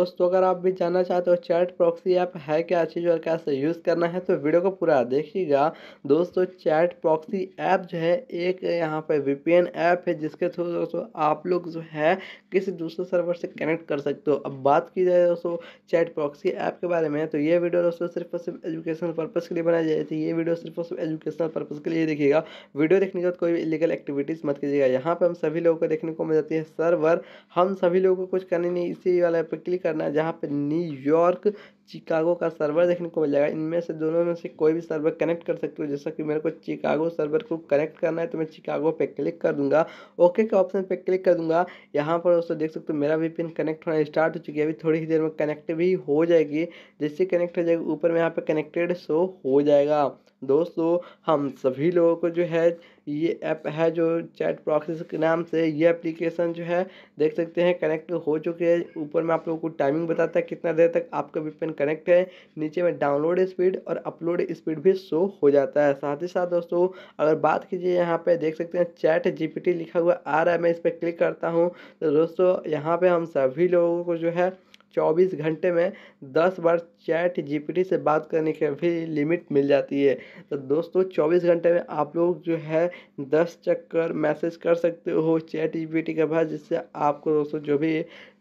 दोस्तों अगर आप भी जानना चाहते हो चैट प्रॉक्सी ऐप है क्या चीज़ और कैसे यूज़ करना है तो वीडियो को पूरा देखिएगा। दोस्तों चैट प्रॉक्सी ऐप जो है एक यहाँ पर VPN ऐप है जिसके थ्रू दोस्तों आप लोग जो है किसी दूसरे सर्वर से कनेक्ट कर सकते हो। अब बात की जाए दोस्तों चैट प्रॉक्सी ऐप के बारे में तो ये वीडियो दोस्तों सिर्फ और सिर्फ एजुकेशनल पर्पज़ के लिए बनाई जाती थी। ये वीडियो सिर्फ और सिर्फ एजुकेशनल पर्पज़ के लिए देखिएगा। वीडियो देखने के बाद कोई भी इलीगल एक्टिविटीज़ मत कीजिएगा। यहाँ पर हम सभी लोगों को देखने को मिल जाती है सर्वर, हम सभी लोगों को कुछ करने नहीं, इसी वाला पे क्लिक करना है जहाँ पे न्यूयॉर्क शिकागो का सर्वर देखने को मिल जाएगा। इनमें से दोनों में से कोई भी सर्वर कनेक्ट कर सकते हो। जैसा कि मेरे को शिकागो सर्वर को कनेक्ट करना है तो मैं शिकागो पे क्लिक कर दूंगा, ओके के ऑप्शन पे क्लिक कर दूंगा। यहाँ पर दोस्तों देख सकते हो मेरा VPN कनेक्ट होना स्टार्ट हो चुकी है। अभी थोड़ी ही देर में कनेक्ट भी हो जाएगी। जैसे कनेक्ट हो जाएगी ऊपर में यहाँ पर कनेक्टेड शो हो जाएगा। दोस्तों हम सभी लोगों को जो है ये ऐप है जो चैट प्रॉक्सी के नाम से ये एप्लीकेशन जो है देख सकते हैं कनेक्ट हो चुके हैं। ऊपर में आप लोगों को टाइमिंग बताता है कितना देर तक आपका VPN कनेक्ट है। नीचे में डाउनलोड स्पीड और अपलोड स्पीड भी शो हो जाता है। साथ ही साथ दोस्तों अगर बात कीजिए यहाँ पे देख सकते हैं ChatGPT लिखा हुआ आ रहा है। मैं इस पर क्लिक करता हूँ तो दोस्तों यहाँ पे हम सभी लोगों को जो है 24 घंटे में 10 बार ChatGPT से बात करने की भी लिमिट मिल जाती है। तो दोस्तों 24 घंटे में आप लोग जो है 10 चक्कर मैसेज कर सकते हो ChatGPT के बाद, जिससे आपको दोस्तों जो भी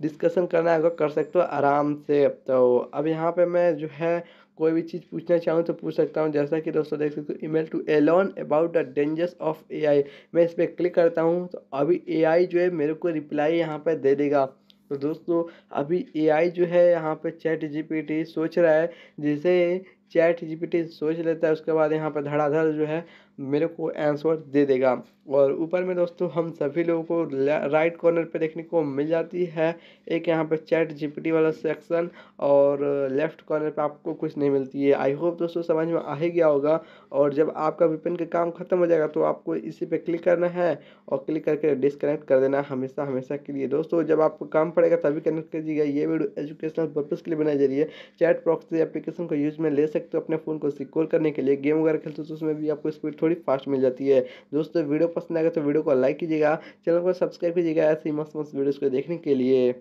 डिस्कशन करना है वो कर सकते हो आराम से। तो अब यहाँ पे मैं जो है कोई भी चीज़ पूछना चाहूँ तो पूछ सकता हूँ। जैसा कि दोस्तों देख सकते हो email to Elon about the dangers of AI, मैं इस पर क्लिक करता हूँ तो अभी AI जो है मेरे को रिप्लाई यहाँ पर दे देगा। तो दोस्तों अभी AI जो है यहाँ पे ChatGPT सोच रहा है। जैसे ChatGPT सोच लेता है उसके बाद यहाँ पर धड़ाधड़ जो है मेरे को आंसर दे देगा। और ऊपर में दोस्तों हम सभी लोगों को राइट कॉर्नर पे देखने को मिल जाती है एक यहाँ पे ChatGPT वाला सेक्शन और लेफ़्ट कॉर्नर पे आपको कुछ नहीं मिलती है। आई होप दोस्तों समझ में आ ही गया होगा। और जब आपका VPN का काम खत्म हो जाएगा तो आपको इसी पे क्लिक करना है और क्लिक करके डिसकनेक्ट कर देना हमेशा हमेशा के लिए। दोस्तों जब आपको काम पड़ेगा तभी कनेक्ट कीजिएगा। ये वीडियो एजुकेशनल पर्पज़ के लिए बनाई जा रही है। चैट प्रॉक्सी एप्लीकेशन को यूज़ में ले सकते हो अपने फ़ोन को सिक्योर करने के लिए। गेम वगैरह खेलते हो तो उसमें भी आपको स्पीड थोड़ी फास्ट मिल जाती है। दोस्तों वीडियो पसंद आएगा तो वीडियो को लाइक कीजिएगा, चैनल को सब्सक्राइब कीजिएगा ऐसी मस्त मस्त वीडियोस को देखने के लिए।